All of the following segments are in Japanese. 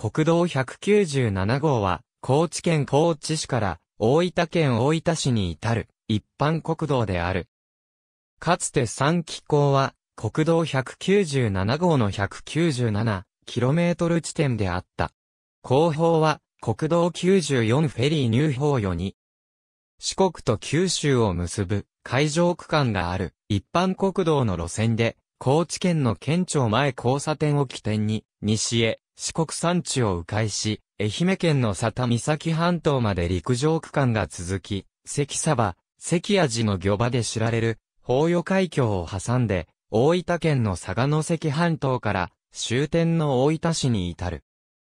国道197号は、高知県高知市から大分県大分市に至る一般国道である。かつて三岐港は、国道197号の 197km 地点であった。後方は、国道94フェリー入港予に、四国と九州を結ぶ海上区間がある一般国道の路線で、高知県の県庁前交差点を起点に、西へ四国山地を迂回し、愛媛県の佐田岬半島まで陸上区間が続き、関鯖、関屋寺の漁場で知られる、豊予海峡を挟んで、大分県の佐賀関半島から終点の大分市に至る。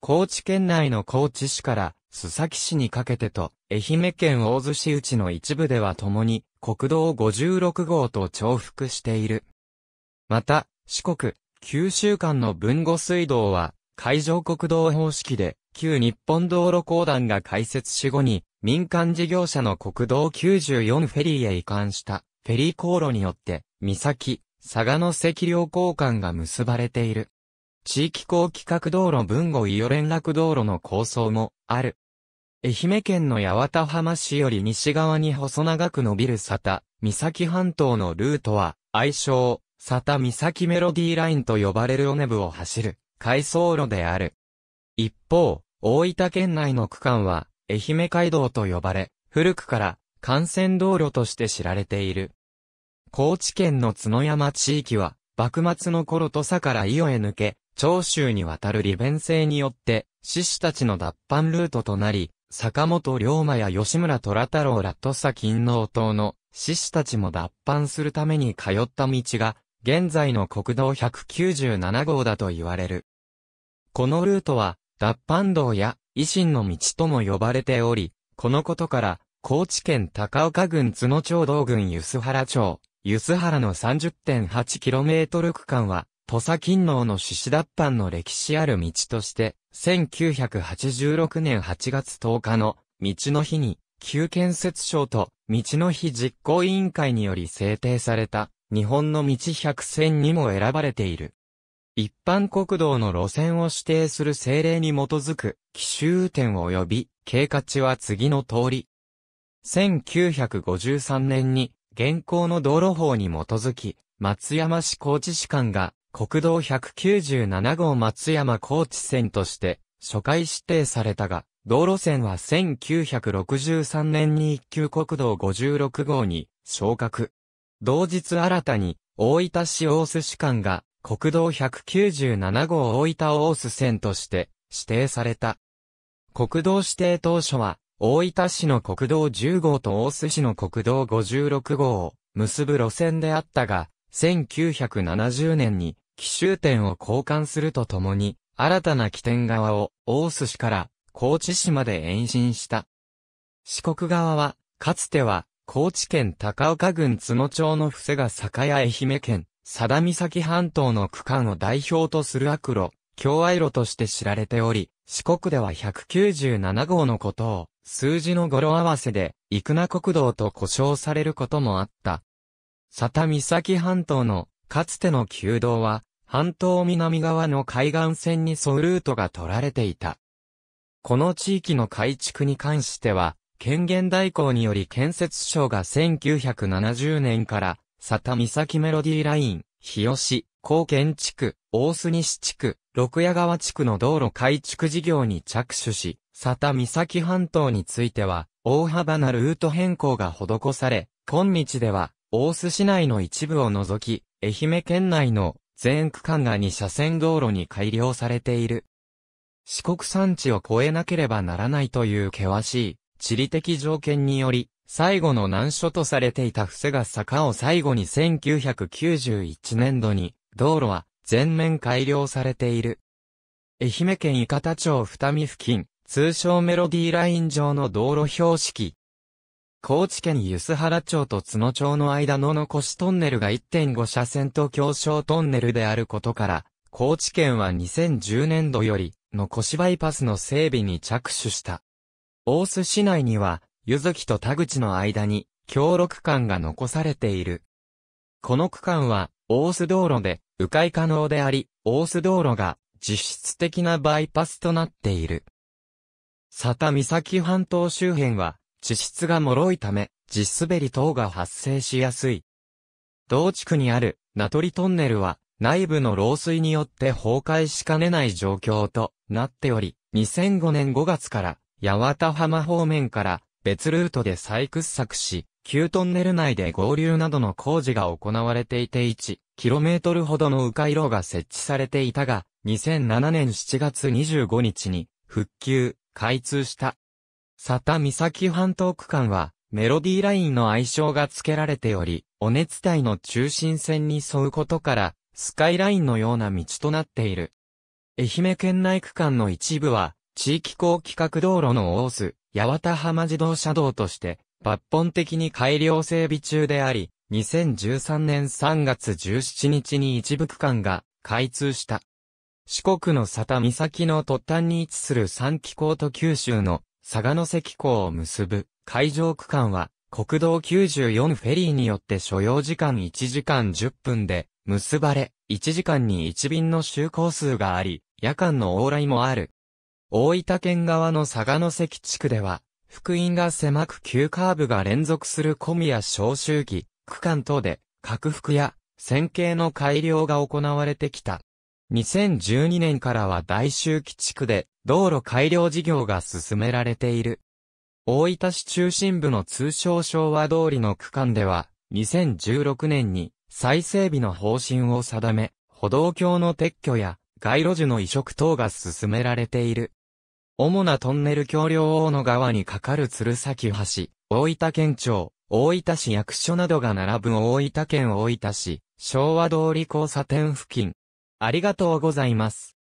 高知県内の高知市から須崎市にかけてと、愛媛県大洲市内の一部では共に国道56号と重複している。また、四国、九州間の豊後水道は、海上国道方式で、旧日本道路公団が開設し後に、民間事業者の国道94フェリーへ移管した、フェリー航路によって、三崎、佐賀関両港間が結ばれている。地域高規格道路豊後伊予連絡道路の構想もある。愛媛県の八幡浜市より西側に細長く伸びる佐田岬半島のルートは、愛称、佐田岬メロディーラインと呼ばれる尾根部を走る、回送路である。一方、大分県内の区間は、愛媛街道と呼ばれ、古くから幹線道路として知られている。高知県の角山地域は、幕末の頃土佐から伊予へ抜け、長州に渡る利便性によって、志士たちの脱藩ルートとなり、坂本龍馬や吉村虎太郎ら土佐勤王党の志士たちも脱藩するために通った道が、現在の国道197号だと言われる。このルートは、脱藩道や維新の道とも呼ばれており、このことから、高知県高岡郡津野町道郡梼原町、梼原の 30.8km 区間は、土佐勤王の志士脱藩の歴史ある道として、1986年8月10日の道の日に、旧建設省と道の日実行委員会により制定された、日本の道100選にも選ばれている。一般国道の路線を指定する政令に基づく、規範点及び、経過値は次の通り。1953年に、現行の道路法に基づき、松山市高知市間が国道197号松山高知線として初回指定されたが、道路線は1963年に一級国道56号に昇格。同日新たに大分市大洲市間が国道197号大分大洲線として指定された。国道指定当初は、大分市の国道10号と大洲市の国道56号を結ぶ路線であったが、1970年に規範点を交換するとともに、新たな起点側を大洲市から高知市まで延伸した。四国側は、かつては高知県高岡郡津野町の布施が坂や愛媛県佐田岬半島の区間を代表とする悪路、共愛路として知られており、四国では197号のことを、数字の語呂合わせで、生名国道と呼称されることもあった。佐田岬半島の、かつての旧道は、半島南側の海岸線に沿うルートが取られていた。この地域の改築に関しては、権限代行により建設省が1970年から、佐田岬メロディーライン、日吉、高建地区、大洲西地区、六谷川地区の道路改築事業に着手し、佐田岬半島については、大幅なルート変更が施され、今日では、大洲市内の一部を除き、愛媛県内の全区間が2車線道路に改良されている。四国山地を越えなければならないという険しい地理的条件により、最後の難所とされていた布施が坂を最後に1991年度に、道路は全面改良されている。愛媛県伊方町二見付近、通称メロディーライン上の道路標識。高知県梼原町と津野町の間の残しトンネルが 1.5 車線と狭小トンネルであることから、高知県は2010年度より、残しバイパスの整備に着手した。大洲市内には、湯月と田口の間に、協力間が残されている。この区間は、大洲道路で、迂回可能であり、大洲道路が、実質的なバイパスとなっている。佐多岬半島周辺は地質が脆いため地滑り等が発生しやすい。同地区にある名取トンネルは内部の漏水によって崩壊しかねない状況となっており、2005年5月から八幡浜方面から別ルートで再掘削し、旧トンネル内で合流などの工事が行われていて 1km ほどの迂回路が設置されていたが、2007年7月25日に復旧、開通した。佐多岬半島区間はメロディーラインの愛称が付けられており、尾根伝いの中心線に沿うことから、スカイラインのような道となっている。愛媛県内区間の一部は、地域高規格道路の大須、八幡浜自動車道として、抜本的に改良整備中であり、2013年3月17日に一部区間が開通した。四国の佐多岬の突端に位置する三岐港と九州の佐賀関港を結ぶ海上区間は、国道94フェリーによって所要時間1時間10分で、結ばれ、1時間に1便の就航数があり、夜間の往来もある。大分県側の佐賀関地区では、幅員が狭く急カーブが連続する小宮小周期区間等で、拡幅や線形の改良が行われてきた。2012年からは大周期地区で、道路改良事業が進められている。大分市中心部の通称昭和通りの区間では、2016年に、再整備の方針を定め、歩道橋の撤去や街路樹の移植等が進められている。主なトンネル橋梁大野川に架かる鶴崎橋、大分県庁、大分市役所などが並ぶ大分県大分市、昭和通り交差点付近。ありがとうございます。